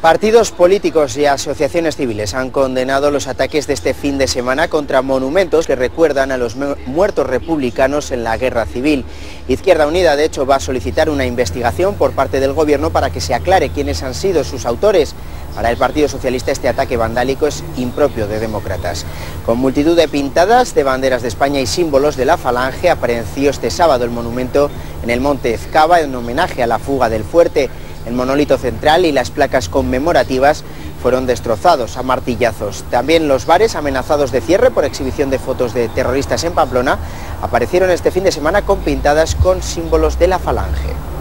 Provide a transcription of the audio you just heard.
Partidos políticos y asociaciones civiles han condenado los ataques de este fin de semana contra monumentos que recuerdan a los muertos republicanos en la Guerra Civil. Izquierda Unida, de hecho, va a solicitar una investigación por parte del gobierno para que se aclare quiénes han sido sus autores. Para el Partido Socialista este ataque vandálico es impropio de demócratas. Con multitud de pintadas de banderas de España y símbolos de la Falange, apareció este sábado el monumento en el monte Ezcaba en homenaje a la fuga del fuerte. El monolito central y las placas conmemorativas fueron destrozados a martillazos. También los bares, amenazados de cierre por exhibición de fotos de terroristas en Pamplona, aparecieron este fin de semana con pintadas con símbolos de la Falange.